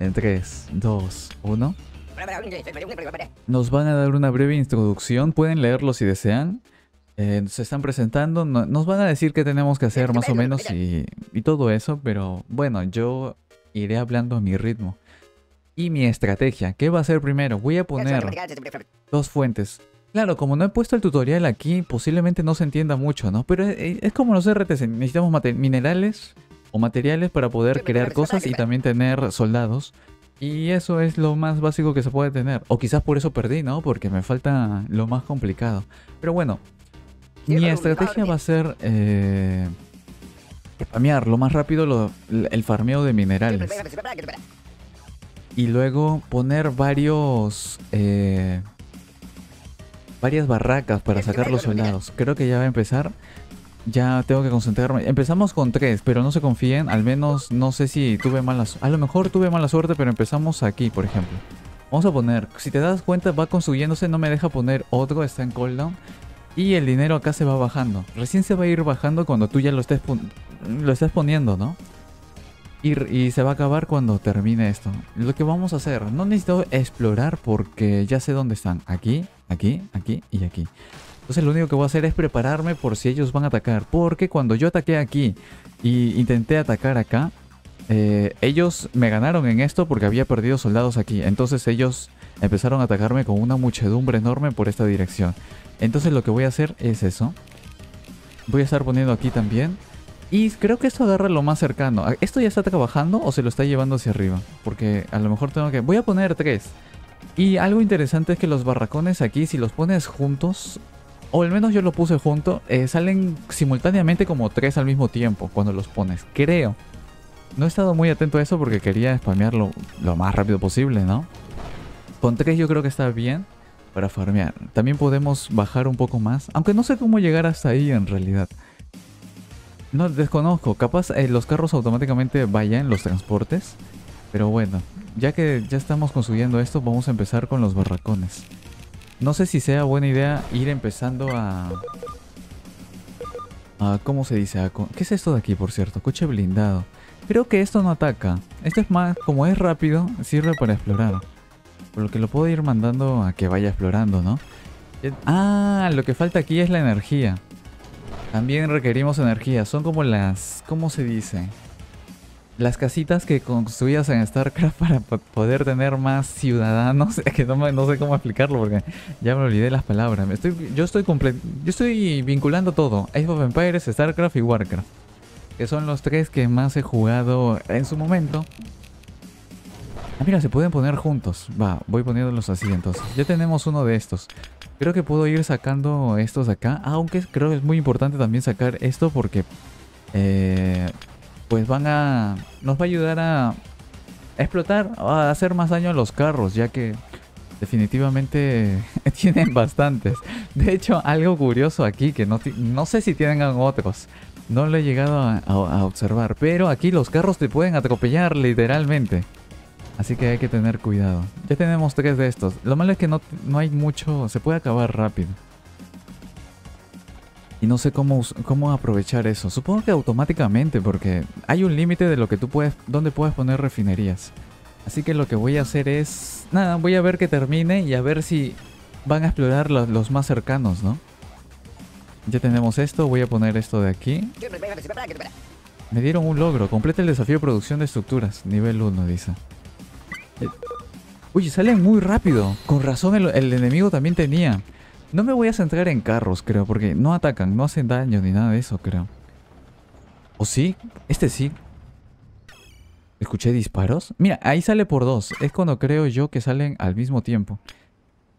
En 3, 2, 1. Nos van a dar una breve introducción. Pueden leerlo si desean. Se están presentando. Nos van a decir qué tenemos que hacer más o menos y todo eso. Pero bueno, yo iré hablando a mi ritmo. Y mi estrategia. ¿Qué va a hacer primero? Voy a poner dos fuentes. Claro, como no he puesto el tutorial aquí, posiblemente no se entienda mucho, ¿no? Pero es como los RTC. Necesitamos minerales o materiales para poder crear cosas y también tener soldados. Y eso es lo más básico que se puede tener. O quizás por eso perdí, ¿no? Porque me falta lo más complicado. Pero bueno, mi estrategia va a ser farmear lo más rápido el farmeo de minerales. Y luego poner varias barracas para sacar los soldados. Creo que ya va a empezar. Ya tengo que concentrarme. Empezamos con 3, pero no se confíen. Al menos no sé si tuve mala suerte. A lo mejor tuve mala suerte, pero empezamos aquí, por ejemplo. Vamos a poner, si te das cuenta, va construyéndose. No me deja poner otro, está en cooldown. Y el dinero acá se va bajando. Recién se va a ir bajando cuando tú ya lo estés poniendo, ¿no? Y se va a acabar cuando termine esto. Lo que vamos a hacer, no necesito explorar porque ya sé dónde están. Aquí, aquí, aquí y aquí. Entonces lo único que voy a hacer es prepararme por si ellos van a atacar. Porque cuando yo ataqué aquí y intenté atacar acá, ellos me ganaron en esto porque había perdido soldados aquí. Entonces ellos empezaron a atacarme con una muchedumbre enorme por esta dirección. Entonces lo que voy a hacer es eso. Voy a estar poniendo aquí también. Y creo que esto agarra lo más cercano. ¿Esto ya está trabajando o se lo está llevando hacia arriba? Porque a lo mejor tengo que... Voy a poner 3. Y algo interesante es que los barracones aquí, si los pones juntos... O al menos yo lo puse junto. Salen simultáneamente como 3 al mismo tiempo cuando los pones. Creo. No he estado muy atento a eso porque quería spamearlo lo más rápido posible, ¿no? Con 3 yo creo que está bien para farmear. También podemos bajar un poco más. Aunque no sé cómo llegar hasta ahí en realidad. No, desconozco. Capaz los carros automáticamente vayan los transportes. Pero bueno. Ya que ya estamos construyendo esto, vamos a empezar con los barracones. No sé si sea buena idea ir empezando a ¿cómo se dice? ¿Qué es esto de aquí, por cierto? Coche blindado. Creo que esto no ataca. Esto es más... Como es rápido, sirve para explorar. Por lo que lo puedo ir mandando a que vaya explorando, ¿no? Ah, lo que falta aquí es la energía. También requerimos energía. Son como las... ¿Cómo se dice? Las casitas que construías en StarCraft para poder tener más ciudadanos. Es que no sé cómo explicarlo porque ya me olvidé las palabras. Yo estoy vinculando todo. Age of Empires, StarCraft y WarCraft. Que son los 3 que más he jugado en su momento. Ah, mira, se pueden poner juntos. Va, voy poniéndolos así entonces. Ya tenemos uno de estos. Creo que puedo ir sacando estos de acá. Aunque creo que es muy importante también sacar esto porque... pues nos va a ayudar a explotar, a hacer más daño a los carros, ya que definitivamente tienen bastantes. De hecho, algo curioso aquí, que no sé si tienen otros, no lo he llegado a observar, pero aquí los carros te pueden atropellar literalmente. Así que hay que tener cuidado. Ya tenemos 3 de estos. Lo malo es que no hay mucho, se puede acabar rápido. Y no sé cómo aprovechar eso. Supongo que automáticamente, porque hay un límite de lo que tú donde puedes poner refinerías. Así que lo que voy a hacer es... Nada, voy a ver que termine y a ver si van a explorar los más cercanos, ¿no? Ya tenemos esto, voy a poner esto de aquí. Me dieron un logro. Completa el desafío de producción de estructuras. Nivel 1, dice. Uy, salen muy rápido. Con razón el enemigo también tenía... No me voy a centrar en carros, creo, porque no atacan, no hacen daño ni nada de eso, creo. ¿O sí? Este sí. ¿Escuché disparos? Mira, ahí sale por 2. Es cuando creo yo que salen al mismo tiempo.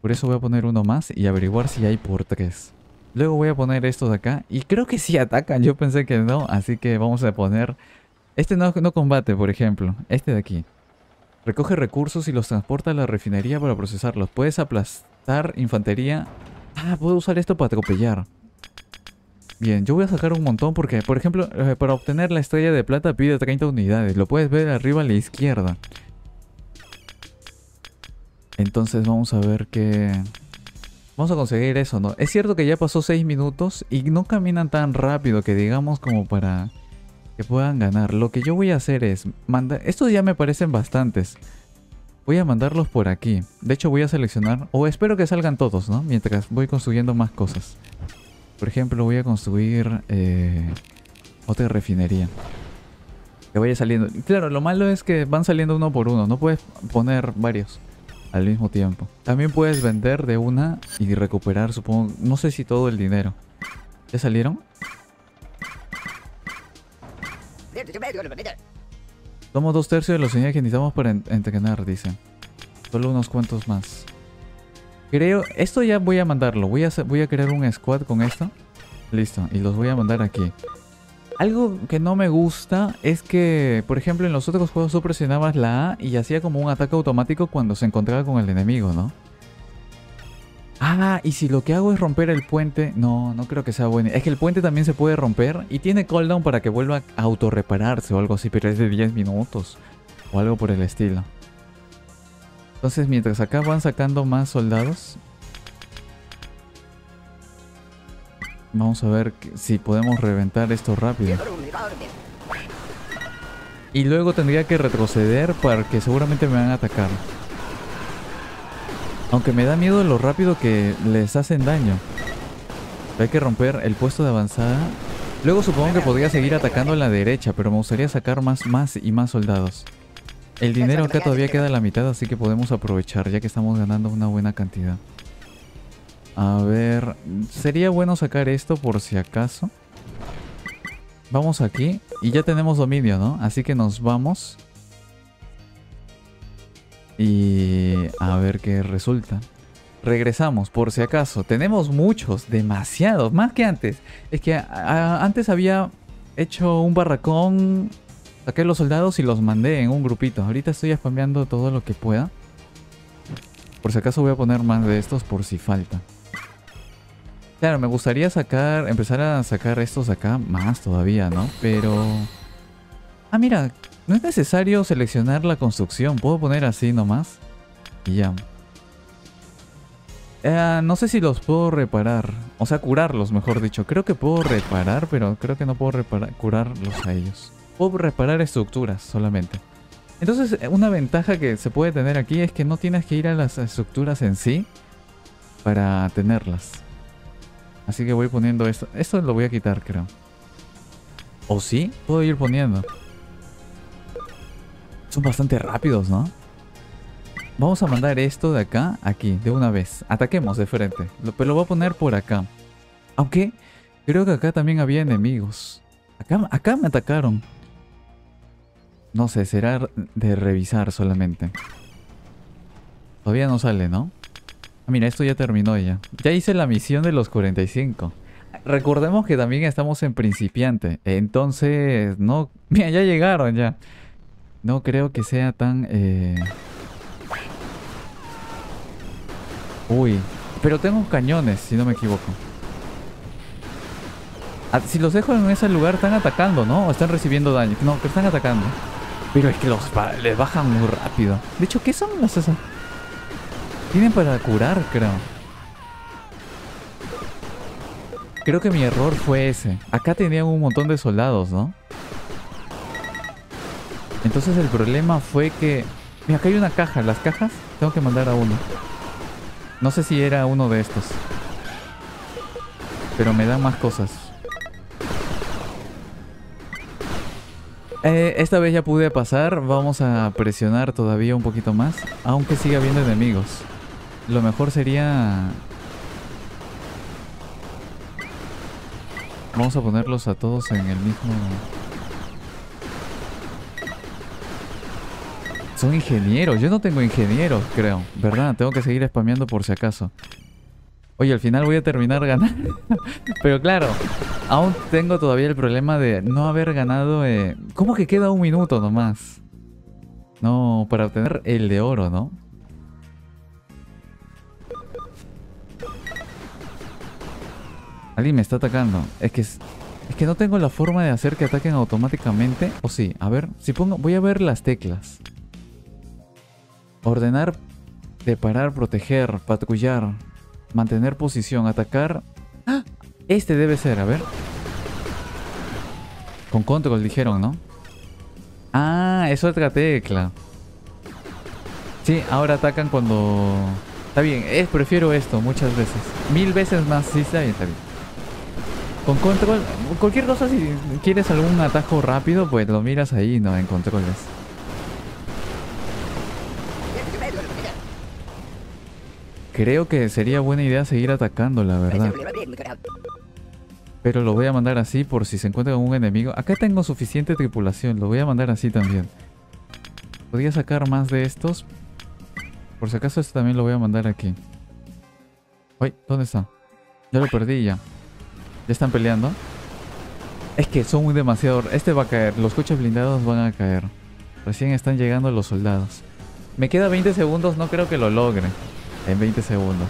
Por eso voy a poner uno más y averiguar si hay por 3. Luego voy a poner estos de acá. Y creo que sí atacan, yo pensé que no. Así que vamos a poner... Este no combate, por ejemplo. Este de aquí. Recoge recursos y los transporta a la refinería para procesarlos. Puedes aplastar infantería... Ah, puedo usar esto para atropellar. Bien, yo voy a sacar un montón porque, por ejemplo, para obtener la estrella de plata pide 30 unidades. Lo puedes ver arriba a la izquierda. Entonces vamos a ver qué... Vamos a conseguir eso, ¿no? Es cierto que ya pasó 6 minutos y no caminan tan rápido que digamos como para... que puedan ganar. Lo que yo voy a hacer es mandar... Estos ya me parecen bastantes. Voy a mandarlos por aquí. De hecho voy a seleccionar... O espero que salgan todos, ¿no? Mientras voy construyendo más cosas. Por ejemplo, voy a construir... otra refinería. Que vaya saliendo. Claro, lo malo es que van saliendo uno por uno. No puedes poner varios al mismo tiempo. También puedes vender de una y recuperar, supongo... No sé si todo el dinero. ¿Ya salieron? Somos 2/3 de los señales que necesitamos para entrenar, dicen. Solo unos cuantos más. Creo... Esto ya voy a mandarlo. Voy a crear un squad con esto. Listo. Y los voy a mandar aquí. Algo que no me gusta es que, por ejemplo, en los otros juegos tú presionabas la A y hacía como un ataque automático cuando se encontraba con el enemigo, ¿no? Ah, y si lo que hago es romper el puente... No, no creo que sea bueno. Es que el puente también se puede romper y tiene cooldown para que vuelva a autorrepararse o algo así, pero es de 10 minutos o algo por el estilo. Entonces, mientras acá van sacando más soldados... Vamos a ver si podemos reventar esto rápido. Y luego tendría que retroceder porque seguramente me van a atacar. Aunque me da miedo lo rápido que les hacen daño. Hay que romper el puesto de avanzada. Luego supongo que podría seguir atacando a la derecha, pero me gustaría sacar más y más soldados. El dinero acá todavía queda a la mitad, así que podemos aprovechar ya que estamos ganando una buena cantidad. A ver, sería bueno sacar esto por si acaso. Vamos aquí y ya tenemos dominio, ¿no? Así que nos vamos. Y a ver qué resulta. Regresamos por si acaso. Tenemos muchos, demasiados, más que antes. Es que antes había hecho un barracón, saqué los soldados y los mandé en un grupito. Ahorita estoy spameando todo lo que pueda. Por si acaso voy a poner más de estos por si falta. Claro, me gustaría sacar, empezar a sacar estos acá más todavía, ¿no? Pero... Ah, mira, no es necesario seleccionar la construcción. Puedo poner así nomás. Y ya. No sé si los puedo reparar. O sea, curarlos, mejor dicho. Creo que puedo reparar, pero creo que no puedo curarlos a ellos. Puedo reparar estructuras solamente. Entonces, una ventaja que se puede tener aquí es que no tienes que ir a las estructuras en sí para tenerlas. Así que voy poniendo esto. Esto lo voy a quitar, creo. ¿O sí? Puedo ir poniendo. Son bastante rápidos, ¿no? Vamos a mandar esto de acá, aquí, de una vez. Ataquemos de frente. Pero lo voy a poner por acá. Aunque creo que acá también había enemigos. Acá me atacaron. No sé, será de revisar solamente. Todavía no sale, ¿no? Mira, esto ya terminó ya. Ya hice la misión de los 45. Recordemos que también estamos en principiante. Entonces, no... Mira, ya llegaron ya. No creo que sea tan... Uy. Pero tengo cañones, si no me equivoco. Si los dejo en ese lugar, están atacando, ¿no? O están recibiendo daño. No, que están atacando. Pero es que les bajan muy rápido. De hecho, ¿qué son las esas? Tienen para curar, creo. Creo que mi error fue ese. Acá tenían un montón de soldados, ¿no? Entonces el problema fue que... Mira, acá hay una caja. Las cajas tengo que mandar a uno. No sé si era uno de estos. Pero me dan más cosas. Esta vez ya pude pasar. Vamos a presionar todavía un poquito más. Aunque siga habiendo enemigos. Lo mejor sería... Vamos a ponerlos a todos en el mismo... Son ingenieros. Yo no tengo ingenieros, creo. ¿Verdad? Tengo que seguir spameando por si acaso. Oye, al final voy a terminar ganando. Pero claro, aún tengo todavía el problema de no haber ganado... ¿Cómo que queda un minuto nomás? No, para obtener el de oro, ¿no? Alguien me está atacando. Es que no tengo la forma de hacer que ataquen automáticamente. O sí, a ver, si pongo... Voy a ver las teclas. Ordenar, deparar, proteger, patrullar, mantener posición, atacar... ¡Ah! Este debe ser, a ver. Con control dijeron, ¿no? Ah, es otra tecla. Sí, ahora atacan cuando... Está bien, prefiero esto muchas veces. 1000 veces más, sí, está bien, está bien. Con control, cualquier cosa, si quieres algún atajo rápido, pues lo miras ahí, no, en controles. Creo que sería buena idea seguir atacando, la verdad. Pero lo voy a mandar así por si se encuentra con un enemigo. Acá tengo suficiente tripulación, lo voy a mandar así también. Podría sacar más de estos. Por si acaso esto también lo voy a mandar aquí. Ay, ¿dónde está? Ya lo perdí ya. ¿Ya están peleando? Es que son muy demasiado... Este va a caer, los coches blindados van a caer. Recién están llegando los soldados. Me queda 20 segundos, no creo que lo logre. En 20 segundos.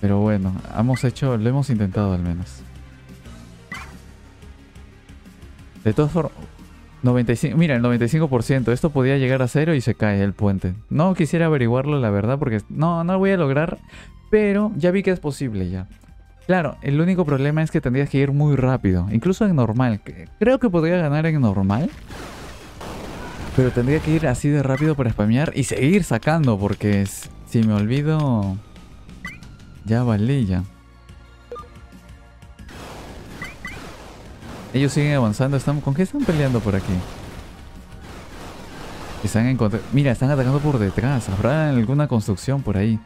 Pero bueno, hemos hecho, lo hemos intentado al menos. De todas formas, 95, mira, el 95%. Esto podía llegar a cero y se cae el puente. No quisiera averiguarlo, la verdad, porque no lo voy a lograr. Pero ya vi que es posible ya. Claro, el único problema es que tendrías que ir muy rápido. Incluso en normal. Creo que podría ganar en normal. Pero tendría que ir así de rápido para spamear y seguir sacando. Porque si me olvido... Ya valí ya. Ellos siguen avanzando. ¿Con qué están peleando por aquí? Están encontrando... Mira, están atacando por detrás. ¿Habrá alguna construcción por ahí?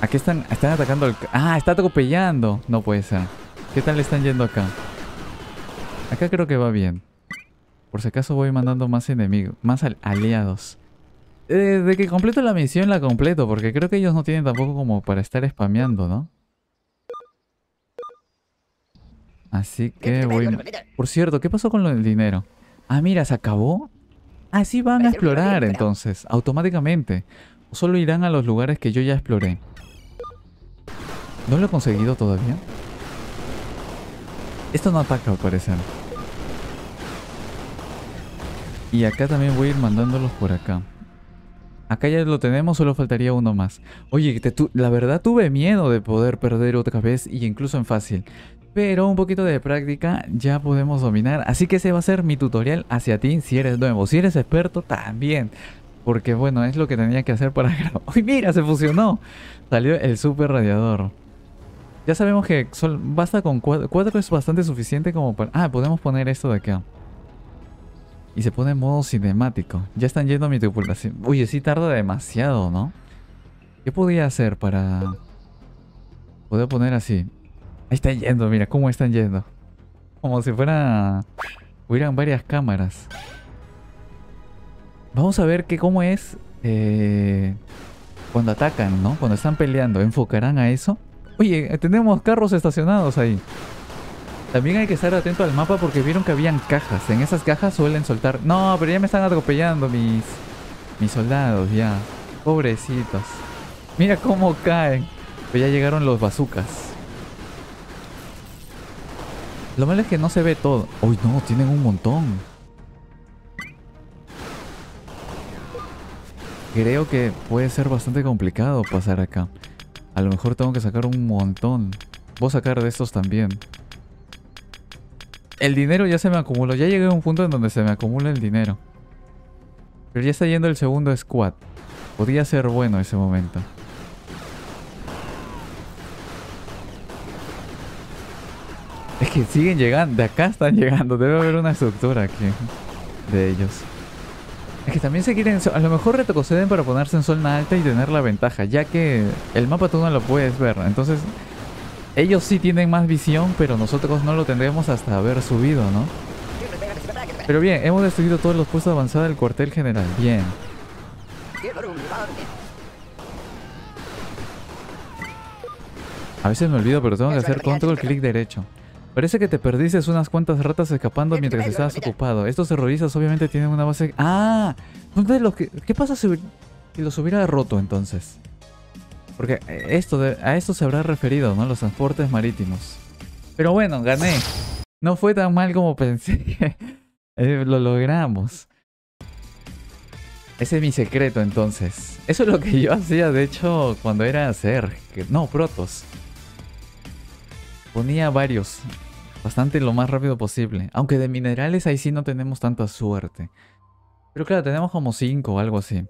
Aquí están atacando al... ¡Ah! Está atropellando. No puede ser. ¿Qué tal le están yendo acá? Acá creo que va bien. Por si acaso voy mandando más enemigos. Más aliados. De que completo la misión, la completo. Porque creo que ellos no tienen tampoco como para estar spameando, ¿no? Así que voy... Por cierto, ¿qué pasó con el dinero? Ah, mira, ¿se acabó? Ah, sí van a explorar entonces. Automáticamente. O solo irán a los lugares que yo ya exploré. ¿No lo he conseguido todavía? Esto no ataca, al parecer. Y acá también voy a ir mandándolos por acá. Acá ya lo tenemos, solo faltaría uno más. Oye, la verdad tuve miedo de poder perder otra vez, y incluso en fácil. Pero un poquito de práctica ya podemos dominar. Así que ese va a ser mi tutorial hacia ti, si eres nuevo. Si eres experto, también. Porque bueno, es lo que tenía que hacer para grabar. ¡Uy, mira! ¡Se fusionó! Salió el super radiador. Ya sabemos que basta con 4. 4 es bastante suficiente como para... Ah, podemos poner esto de acá. Y se pone en modo cinemático. Ya están yendo a mi tripulación. Oye, sí tarda demasiado, ¿no? ¿Qué podía hacer para... Poder poner así? Ahí están yendo, mira cómo están yendo. Como si fuera... Hubieran varias cámaras. Vamos a ver cómo es cuando atacan, ¿no? Cuando están peleando. ¿Enfocarán a eso? Oye, tenemos carros estacionados ahí. También hay que estar atento al mapa porque vieron que habían cajas. En esas cajas suelen soltar... No, pero ya me están atropellando mis soldados, ya. Pobrecitos. Mira cómo caen. Pero ya llegaron los bazucas. Lo malo es que no se ve todo. Uy, no, tienen un montón. Creo que puede ser bastante complicado pasar acá. A lo mejor tengo que sacar un montón. Voy a sacar de estos también. El dinero ya se me acumuló. Ya llegué a un punto en donde se me acumula el dinero. Pero ya está yendo el segundo squad. Podría ser bueno ese momento. Es que siguen llegando. De acá están llegando. Debe haber una estructura aquí. De ellos. Es que también se quieren... A lo mejor retroceden para ponerse en zona alta y tener la ventaja. Ya que el mapa tú no lo puedes ver. Entonces, ellos sí tienen más visión, pero nosotros no lo tendremos hasta haber subido, ¿no? Pero bien, hemos destruido todos los puestos de avanzada del cuartel general. Bien. A veces me olvido, pero tengo que hacer control clic derecho. Parece que te perdiste unas cuantas ratas escapando mientras estabas ocupado. Estos terroristas obviamente tienen una base... ¡Ah! ¿Qué pasa si los hubiera roto entonces? Porque a esto se habrá referido, ¿no? Los transportes marítimos. Pero bueno, gané. No fue tan mal como pensé. Lo logramos. Ese es mi secreto, entonces. Eso es lo que yo hacía, de hecho, cuando era hacer... No, protos. Ponía varios. Bastante lo más rápido posible. Aunque de minerales ahí sí no tenemos tanta suerte. Pero claro, tenemos como 5 o algo así.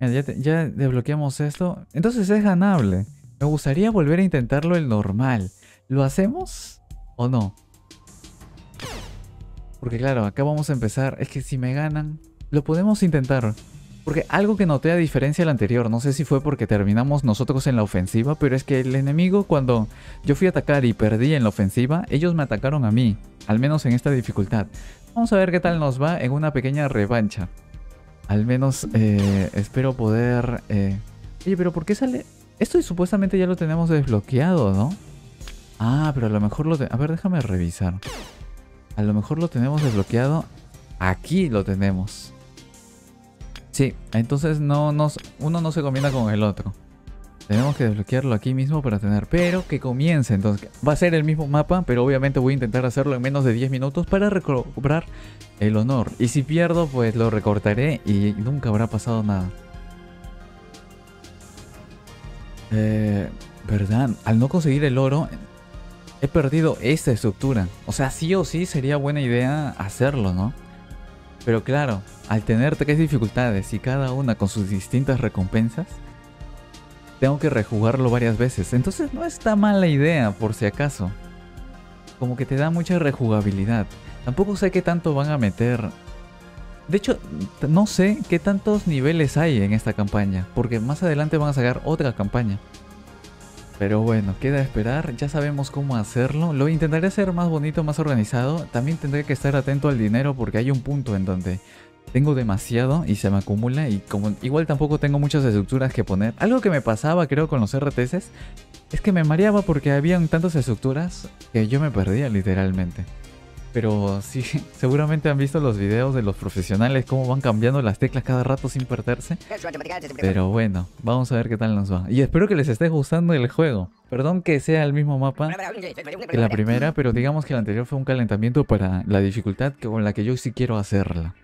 Mira, ya desbloqueamos esto. Entonces es ganable. Me gustaría volver a intentarlo el normal. ¿Lo hacemos o no? Porque claro, acá vamos a empezar. Es que si me ganan... Lo podemos intentar, porque algo que noté a diferencia del anterior, no sé si fue porque terminamos nosotros en la ofensiva, pero es que el enemigo, cuando yo fui a atacar y perdí en la ofensiva, ellos me atacaron a mí, al menos en esta dificultad. Vamos a ver qué tal nos va en una pequeña revancha. Al menos espero poder... Oye, pero ¿por qué sale? Esto supuestamente ya lo tenemos desbloqueado, ¿no? Ah, pero a lo mejor lo... A ver, déjame revisar. A lo mejor lo tenemos desbloqueado. Aquí lo tenemos. Sí, entonces uno no se combina con el otro. Tenemos que desbloquearlo aquí mismo para tener... Pero que comience, entonces. Va a ser el mismo mapa, pero obviamente voy a intentar hacerlo en menos de 10 minutos para recobrar el honor. Y si pierdo, pues lo recortaré y nunca habrá pasado nada. ¿Verdad? Al no conseguir el oro, he perdido esta estructura. O sea, sí o sí sería buena idea hacerlo, ¿no? Pero claro, al tener 3 dificultades y cada una con sus distintas recompensas, tengo que rejugarlo varias veces. Entonces no está mala idea, por si acaso. Como que te da mucha rejugabilidad. Tampoco sé qué tanto van a meter. De hecho, no sé qué tantos niveles hay en esta campaña, porque más adelante van a sacar otra campaña. Pero bueno, queda esperar. Ya sabemos cómo hacerlo. Lo intentaré hacer más bonito, más organizado. También tendré que estar atento al dinero, porque hay un punto en donde tengo demasiado y se me acumula. Y como igual tampoco tengo muchas estructuras que poner. Algo que me pasaba, creo, con los RTCs es que me mareaba porque habían tantas estructuras que yo me perdía literalmente. Pero sí, seguramente han visto los videos de los profesionales, cómo van cambiando las teclas cada rato sin perderse. Pero bueno, vamos a ver qué tal nos va. Y espero que les esté gustando el juego. Perdón que sea el mismo mapa que la primera, pero digamos que la anterior fue un calentamiento para la dificultad con la que yo sí quiero hacerla.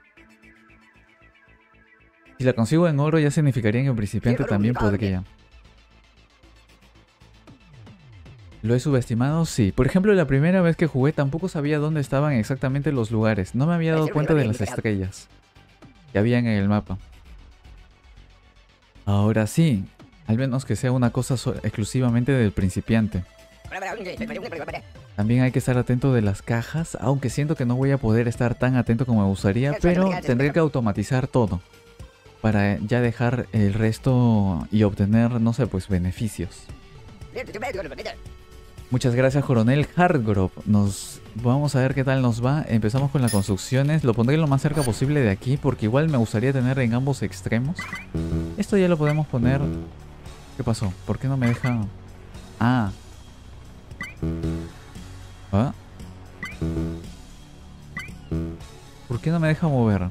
Si la consigo en oro ya significaría que en principiante también podría. ¿Lo he subestimado? Sí. Por ejemplo, la primera vez que jugué tampoco sabía dónde estaban exactamente los lugares. No me había dado cuenta de las estrellas que habían en el mapa. Ahora sí. Al menos que sea una cosa exclusivamente del principiante. También hay que estar atento de las cajas, aunque siento que no voy a poder estar tan atento como me gustaría, pero tendré que automatizar todo para ya dejar el resto y obtener, no sé, pues beneficios. Muchas gracias, coronel Hardgrove. Vamos a ver qué tal nos va. Empezamos con las construcciones. Lo pondré lo más cerca posible de aquí, porque igual me gustaría tener en ambos extremos. Esto ya lo podemos poner. ¿Qué pasó? ¿Por qué no me deja? Ah. ¿Ah? ¿Por qué no me deja mover?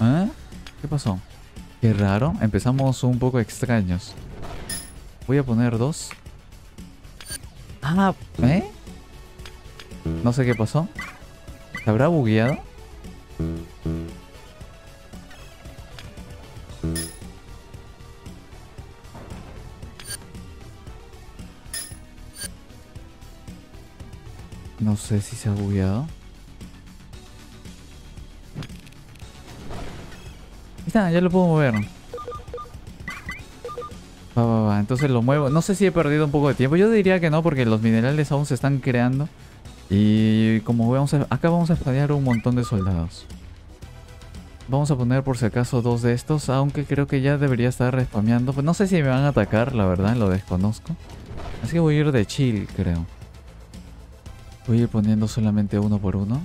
¿Ah? ¿Qué pasó? Qué raro. Empezamos un poco extraños. Voy a poner 2. Ah, ¿eh? No sé qué pasó. ¿Se habrá bugueado? No sé si se ha bugueado. Está, ya lo puedo mover. Va, entonces lo muevo. No sé si he perdido un poco de tiempo. Yo diría que no, porque los minerales aún se están creando. Y como vemos, acá vamos a espadear un montón de soldados. Vamos a poner por si acaso 2 de estos, aunque creo que ya debería estar spameando. No sé si me van a atacar, la verdad, lo desconozco. Así que voy a ir de chill, creo. Voy a ir poniendo solamente uno por uno.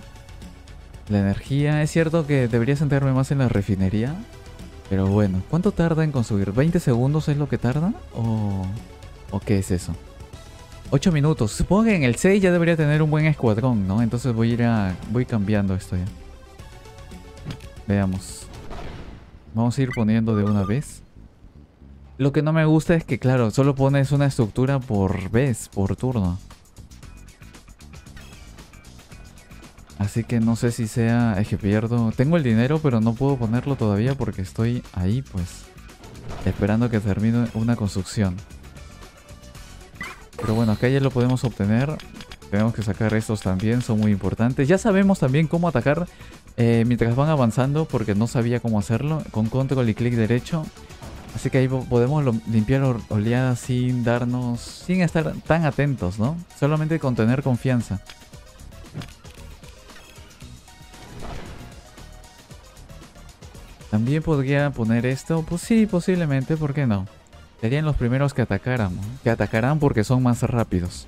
La energía, es cierto que debería centrarme más en la refinería. Pero bueno, ¿cuánto tarda en construir? ¿20 segundos es lo que tarda? ¿O qué es eso? 8 minutos. Supongo que en el 6 ya debería tener un buen escuadrón, ¿no? Entonces voy cambiando esto ya. Veamos. Vamos a ir poniendo de una vez. Lo que no me gusta es que, claro, solo pones una estructura por vez, por turno. Así que no sé si sea... Es que pierdo... Tengo el dinero, pero no puedo ponerlo todavía porque estoy ahí, pues. Esperando que termine una construcción. Pero bueno, acá ya lo podemos obtener. Tenemos que sacar estos también, son muy importantes. Ya sabemos también cómo atacar mientras van avanzando, porque no sabía cómo hacerlo. Con control y clic derecho. Así que ahí podemos limpiar oleadas sin darnos... Sin estar tan atentos, ¿no? Solamente con tener confianza. También podría poner esto, pues sí, posiblemente, ¿por qué no? Serían los primeros que atacáramos, que atacarán porque son más rápidos.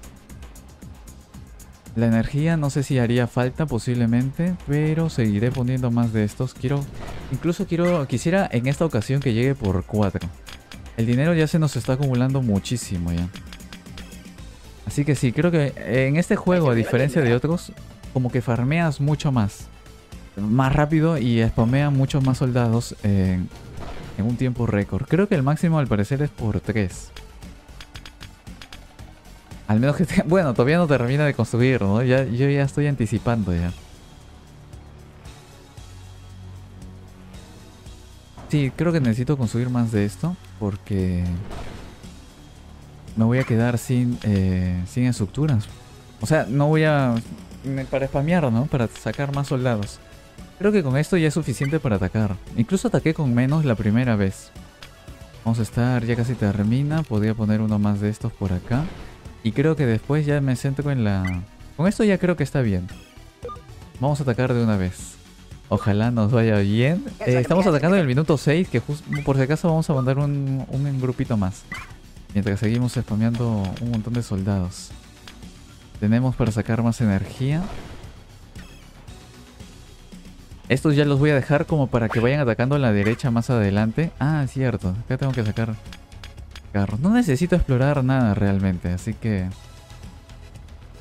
La energía no sé si haría falta posiblemente, pero seguiré poniendo más de estos. Quisiera en esta ocasión que llegue por 4. El dinero ya se nos está acumulando muchísimo ya. Así que sí, creo que en este juego, a diferencia de otros, como que farmeas mucho más. Más rápido y spamea muchos más soldados en un tiempo récord. Creo que el máximo al parecer es por 3. Al menos que... Bueno, todavía no termina de construir, ¿no? Yo ya estoy anticipando ya. Sí, creo que necesito construir más de esto porque me voy a quedar sin estructuras. O sea, no voy a... Para spamear, ¿no? Para sacar más soldados. Creo que con esto ya es suficiente para atacar. Incluso ataqué con menos la primera vez. Vamos a estar... Ya casi termina. Podría poner uno más de estos por acá. Y creo que después ya me centro en la... Con esto ya creo que está bien. Vamos a atacar de una vez. Ojalá nos vaya bien. Estamos atacando en el minuto 6. Que justo por si acaso vamos a mandar un grupito más. Mientras seguimos spameando un montón de soldados. Tenemos para sacar más energía. Estos ya los voy a dejar como para que vayan atacando a la derecha más adelante. Ah, es cierto. Acá tengo que sacar carros. No necesito explorar nada realmente, así que...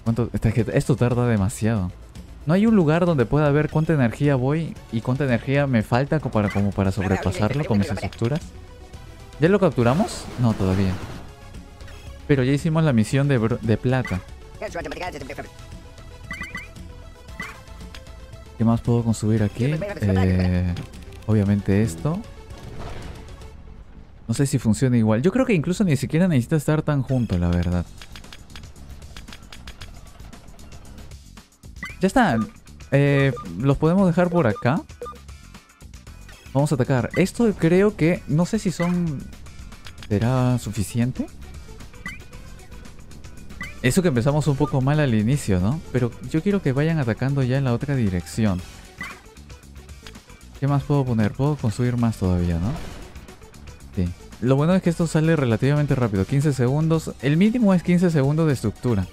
¿Cuánto? Esto tarda demasiado. No hay un lugar donde pueda ver cuánta energía voy y cuánta energía me falta como para sobrepasarlo con mis estructuras. ¿Ya lo capturamos? No, todavía. Pero ya hicimos la misión de plata. ¿Qué más puedo construir aquí? Obviamente esto. No sé si funciona igual. Yo creo que incluso ni siquiera necesita estar tan junto, la verdad. Ya está. Los podemos dejar por acá. Vamos a atacar. Esto creo que... No sé si son... ¿Será suficiente? Eso que empezamos un poco mal al inicio, ¿no? Pero yo quiero que vayan atacando ya en la otra dirección. ¿Qué más puedo poner? Puedo construir más todavía, ¿no? Sí. Lo bueno es que esto sale relativamente rápido. 15 segundos. El mínimo es 15 segundos de estructura.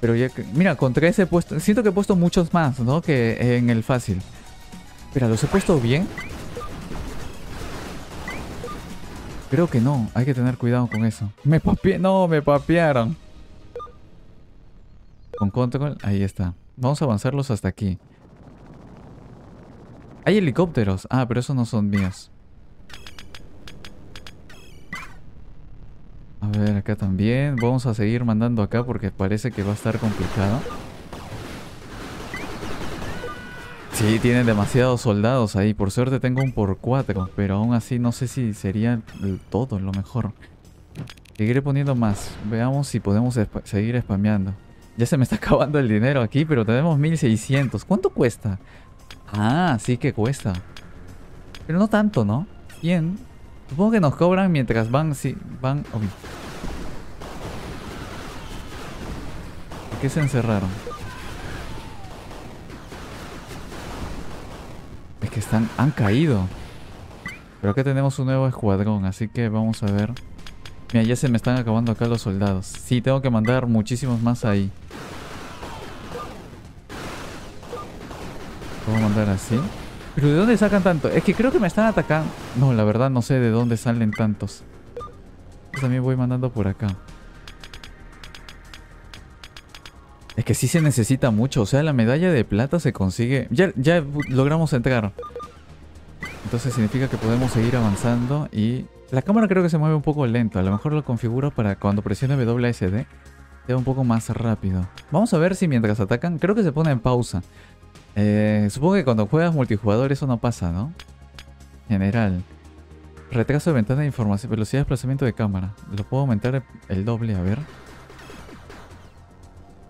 Pero ya que... Mira, con 13 he puesto... Siento que he puesto muchos más, ¿no? Que en el fácil. Pero ¿los he puesto bien? Creo que no, hay que tener cuidado con eso. Me papeé, no, me papearon. Con control, ahí está. Vamos a avanzarlos hasta aquí. Hay helicópteros. Ah, pero esos no son míos. A ver, acá también. Vamos a seguir mandando acá porque parece que va a estar complicado. Sí, tienen demasiados soldados ahí. Por suerte tengo un por 4, pero aún así no sé si sería todo lo mejor. Seguiré poniendo más. Veamos si podemos seguir spameando. Ya se me está acabando el dinero aquí, pero tenemos 1600. ¿Cuánto cuesta? Ah, sí que cuesta. Pero no tanto, ¿no? 100. Supongo que nos cobran mientras van... Sí, van... Okay. ¿Por qué se encerraron? Es que están... Han caído. Pero que tenemos un nuevo escuadrón. Así que vamos a ver. Mira, ya se me están acabando acá los soldados. Sí, tengo que mandar muchísimos más ahí. Puedo mandar así. ¿Pero de dónde sacan tanto? Es que creo que me están atacando. No, la verdad no sé de dónde salen tantos. Yo también voy mandando por acá. Es que sí se necesita mucho. O sea, la medalla de plata se consigue... Ya logramos entrar. Entonces significa que podemos seguir avanzando y... La cámara creo que se mueve un poco lento. A lo mejor lo configuro para cuando presione WSD. sea un poco más rápido. Vamos a ver si mientras atacan, creo que se pone en pausa. Supongo que cuando juegas multijugador eso no pasa, ¿no? General. Retraso de ventana de información, velocidad de desplazamiento de cámara. ¿Lo puedo aumentar el doble? A ver.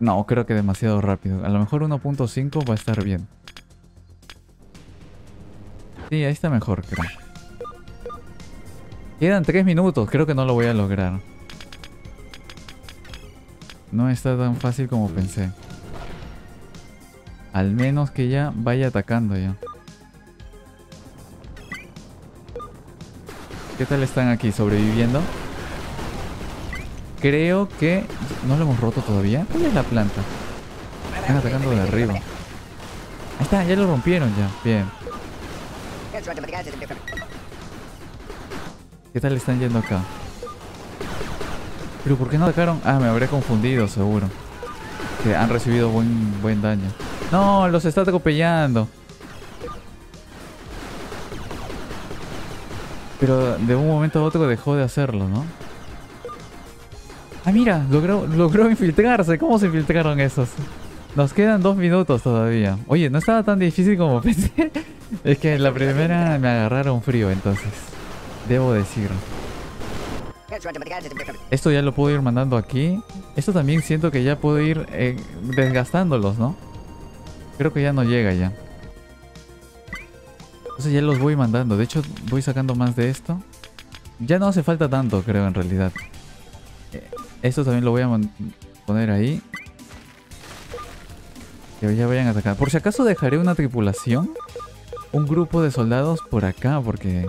No, creo que demasiado rápido. A lo mejor 1.5 va a estar bien. Sí, ahí está mejor, creo. Quedan 3 minutos. Creo que no lo voy a lograr. No está tan fácil como pensé. Al menos que ya vaya atacando ya. ¿Qué tal están aquí? ¿Sobreviviendo? Creo que... ¿no lo hemos roto todavía? ¿Cuál es la planta? Están atacando de arriba. Ahí está, ya lo rompieron ya. Bien. ¿Qué tal están yendo acá? ¿Pero por qué no atacaron? Ah, me habré confundido seguro. Que han recibido buen daño. ¡No! Los está atropellando. Pero de un momento a otro dejó de hacerlo, ¿no? Ah, mira, logró infiltrarse. ¿Cómo se infiltraron esos? Nos quedan 2 minutos todavía. Oye, no estaba tan difícil como pensé. Es que en la primera me agarraron frío, entonces. Debo decir. Esto ya lo puedo ir mandando aquí. Esto también siento que ya puedo ir desgastándolos, ¿no? Creo que ya no llega ya. Entonces ya los voy mandando. De hecho, voy sacando más de esto. Ya no hace falta tanto, creo, en realidad. Esto también lo voy a poner ahí. Que ya vayan a atacar. Por si acaso dejaré una tripulación. Un grupo de soldados por acá. Porque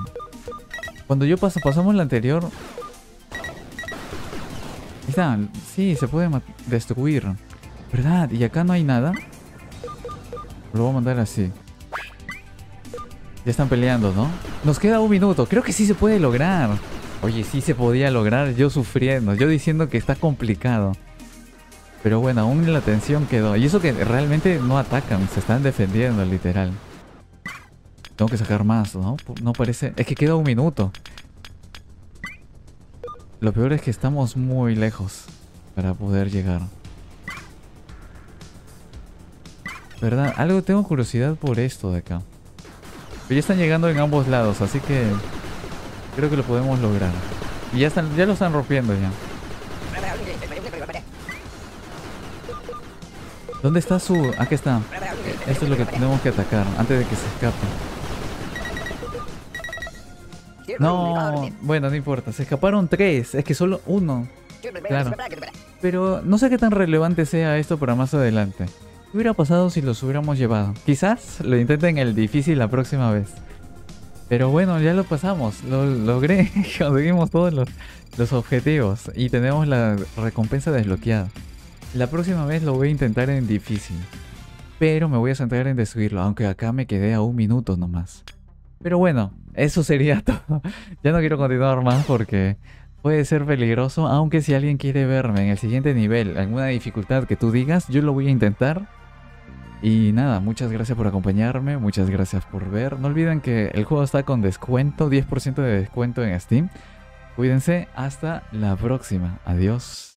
cuando yo pasamos la anterior. Ahí está. Sí, se puede destruir. ¿Verdad? Y acá no hay nada. Lo voy a mandar así. Ya están peleando, ¿no? Nos queda un minuto. Creo que sí se puede lograr. Oye, sí se podía lograr, yo sufriendo, yo diciendo que está complicado. Pero bueno, aún la tensión quedó. Y eso que realmente no atacan, se están defendiendo, literal. Tengo que sacar más, ¿no? No parece... Es que queda un minuto. Lo peor es que estamos muy lejos para poder llegar. ¿Verdad? Algo tengo curiosidad por esto de acá. Pero ya están llegando en ambos lados, así que... creo que lo podemos lograr. Y ya lo están rompiendo ya. ¿Dónde está su...? Aquí está. Esto es lo que tenemos que atacar antes de que se escape. No, bueno, no importa. Se escaparon 3. Es que solo uno. Claro. Pero no sé qué tan relevante sea esto para más adelante. ¿Qué hubiera pasado si los hubiéramos llevado? Quizás lo intenten el difícil la próxima vez. Pero bueno, ya lo pasamos, lo logré, conseguimos todos los objetivos y tenemos la recompensa desbloqueada. La próxima vez lo voy a intentar en difícil, pero me voy a centrar en destruirlo, aunque acá me quedé a un minuto nomás. Pero bueno, eso sería todo. Ya no quiero continuar más porque puede ser peligroso, aunque si alguien quiere verme en el siguiente nivel, alguna dificultad que tú digas, yo lo voy a intentar. Y nada, muchas gracias por acompañarme, muchas gracias por ver. No olviden que el juego está con descuento, 10% de descuento en Steam. Cuídense, hasta la próxima. Adiós.